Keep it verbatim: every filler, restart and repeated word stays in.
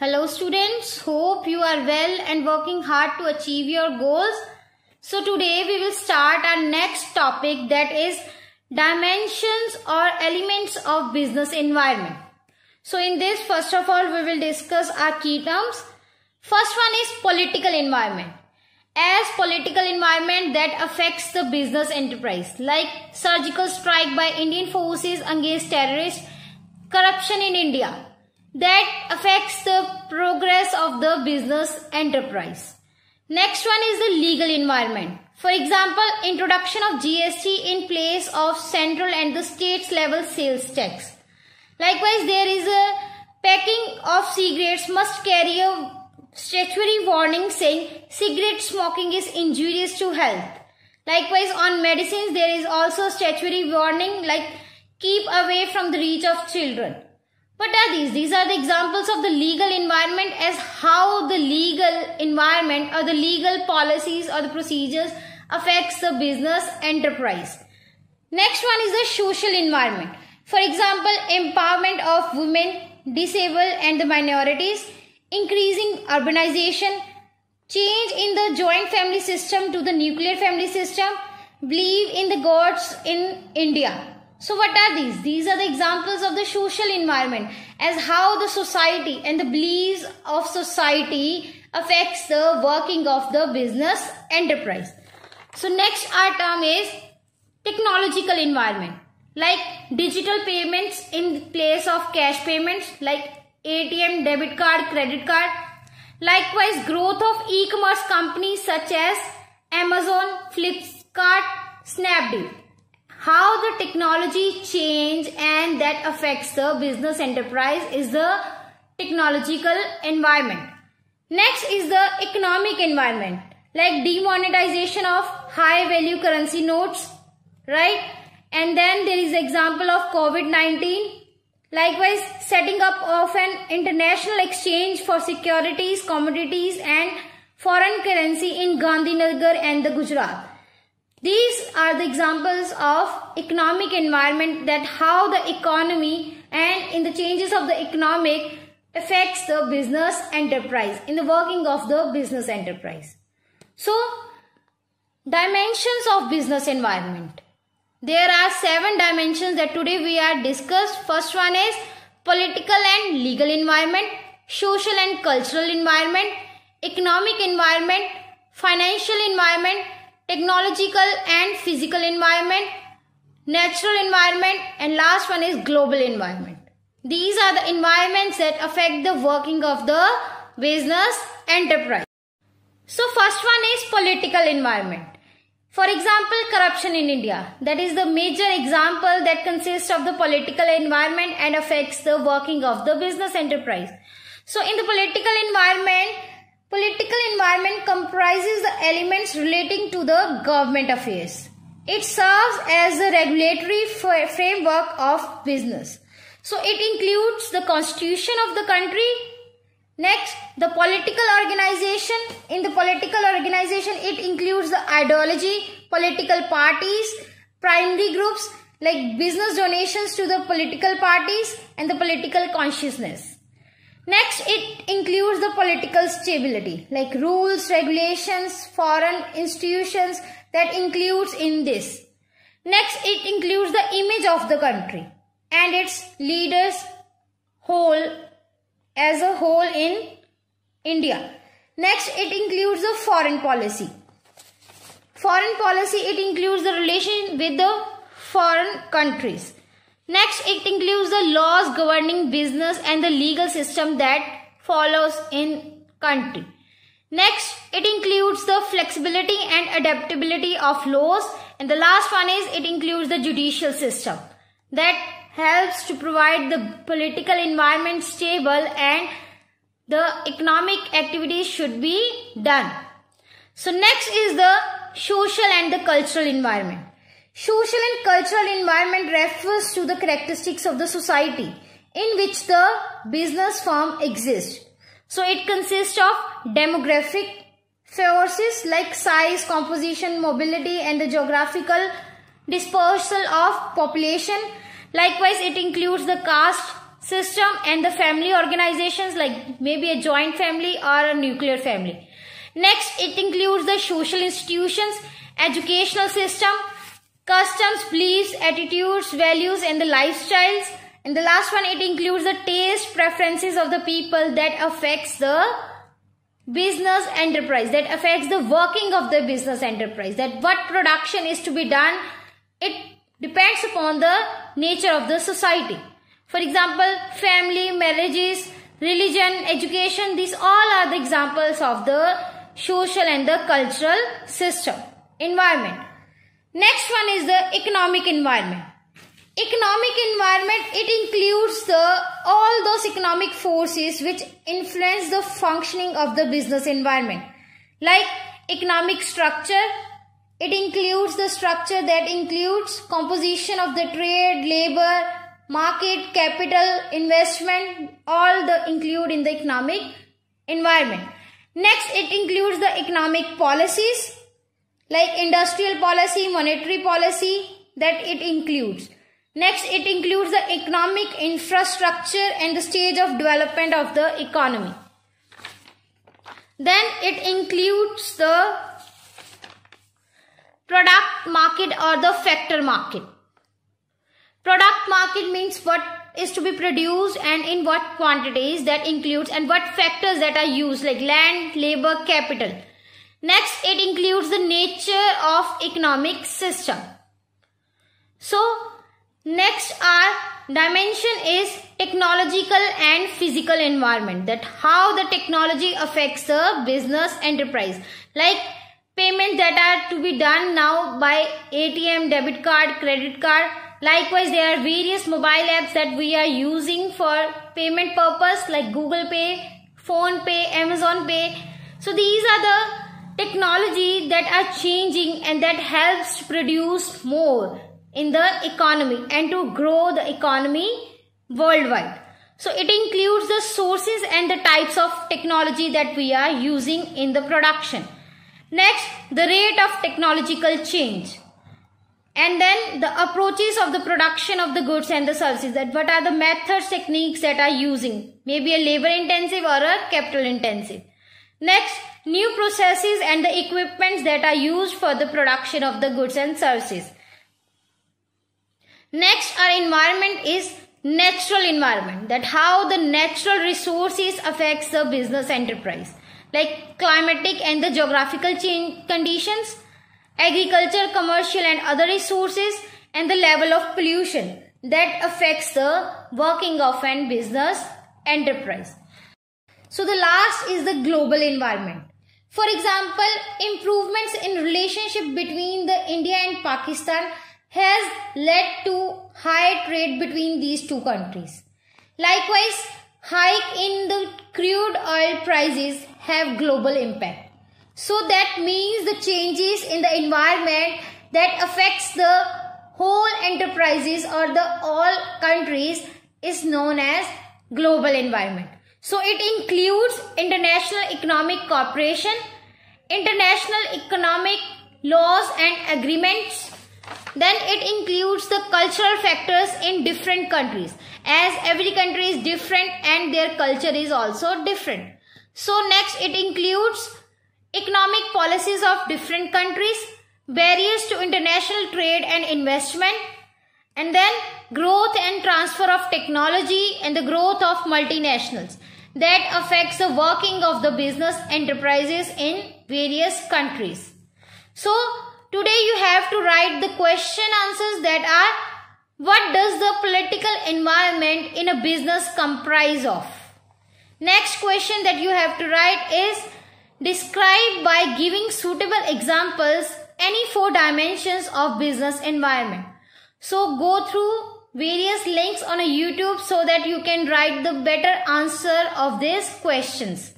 Hello students, hope you are well and working hard to achieve your goals. So today we will start our next topic, that is dimensions or elements of business environment. So in this, first of all, we will discuss our key terms. First one is political environment. As political environment that affects the business enterprise, like surgical strike by Indian forces against terrorists, corruption in India, that affects the progress of the business enterprise. Next one is the legal environment. For example, introduction of G S T in place of central and the states level sales tax. Likewise, there is a packing of cigarettes must carry a statutory warning saying cigarette smoking is injurious to health. Likewise, on medicines, there is also statutory warning like keep away from the reach of children. What are these? These are the examples of the legal environment, as how the legal environment or the legal policies or the procedures affects the business enterprise. Next one is the social environment. For example, empowerment of women, disabled and the minorities, increasing urbanization, change in the joint family system to the nuclear family system, belief in the gods in India. So what are these? These are the examples of the social environment, as how the society and the beliefs of society affects the working of the business enterprise. So next our term is technological environment, like digital payments in place of cash payments, like A T M, debit card, credit card. Likewise, growth of e-commerce companies such as Amazon, Flipkart, Snapdeal. How the technology change and that affects the business enterprise is the technological environment. Next is the economic environment, like demonetization of high value currency notes, right? And then there is example of COVID nineteen. Likewise, setting up of an international exchange for securities, commodities and foreign currency in Gandhinagar and the Gujarat. These are the examples of economic environment, that how the economy and in the changes of the economic affects the business enterprise, in the working of the business enterprise. So, dimensions of business environment. There are seven dimensions that today we are discussed. First one is political and legal environment, social and cultural environment, economic environment, financial environment, technological and physical environment, natural environment, and last one is global environment. These are the environments that affect the working of the business enterprise. So first one is political environment. For example, corruption in India. That is the major example that consists of the political environment and affects the working of the business enterprise. So in the political environment, Political environment comprises the elements relating to the government affairs. It serves as the regulatory framework of business. So it includes the constitution of the country. Next, the political organization. In the political organization, it includes the ideology, political parties, primary groups like business donations to the political parties and the political consciousness. Next, it includes the political stability, like rules, regulations, foreign institutions, that includes in this. Next, it includes the image of the country and its leaders whole as a whole in India. Next, it includes the foreign policy. Foreign policy, it includes the relation with the foreign countries. Next, it includes the laws governing business and the legal system that follows in country. Next, it includes the flexibility and adaptability of laws. And the last one is, it includes the judicial system that helps to provide the political environment stable and the economic activities should be done. So next is the social and the cultural environment. Social and cultural environment refers to the characteristics of the society in which the business firm exists. So it consists of demographic forces like size, composition, mobility and the geographical dispersal of population. Likewise, it includes the caste, system and the family organizations like maybe a joint family or a nuclear family. Next, it includes the social institutions, educational system, customs, beliefs, attitudes, values and the lifestyles. And the last one, it includes the taste preferences of the people that affects the business enterprise, that affects the working of the business enterprise, that what production is to be done. It depends upon the nature of the society. For example, family, marriages, religion, education, these all are the examples of the social and the cultural system, environment. Next one is the economic environment. Economic environment, it includes the all those economic forces which influence the functioning of the business environment. Like economic structure, it includes the structure that includes composition of the trade, labor, market, capital, investment, all the include in the economic environment. Next, it includes the economic policies like industrial policy, monetary policy, that it includes. Next, it includes the economic infrastructure and the stage of development of the economy. Then it includes the product market or the factor market. Product market means what is to be produced and in what quantities, that includes, and what factors that are used like land, labor, capital. Next, it includes the nature of economic system. So next our dimension is technological and physical environment, that how the technology affects the business enterprise, like payments that are to be done now by A T M, debit card, credit card. Likewise, there are various mobile apps that we are using for payment purpose like Google Pay, Phone Pay, Amazon Pay. So these are the technology that are changing and that helps to produce more in the economy and to grow the economy worldwide. So it includes the sources and the types of technology that we are using in the production. Next, the rate of technological change. And then the approaches of the production of the goods and the services, that what are the methods, techniques that are using, maybe a labor intensive or a capital intensive. Next, new processes and the equipments that are used for the production of the goods and services. Next, our environment is natural environment, that how the natural resources affects the business enterprise, like climatic and the geographical change conditions, agriculture, commercial and other resources, and the level of pollution that affects the working of an business enterprise. So the last is the global environment. For example, improvements in relationship between the India and Pakistan has led to higher trade between these two countries. Likewise, hike in the crude oil prices have global impact. So that means the changes in the environment that affects the whole enterprises or the all countries is known as global environment. So it includes international economic cooperation, international economic laws and agreements. Then it includes the cultural factors in different countries, as every country is different and their culture is also different. So next, it includes economic policies of different countries, barriers to international trade and investment, and then growth and transfer of technology and the growth of multinationals that affects the working of the business enterprises in various countries. So today you have to write the question answers that are, what does the political environment in a business comprise of? Next question that you have to write is, describe by giving suitable examples any four dimensions of business environment. So go through various links on a YouTube so that you can write the better answer of these questions.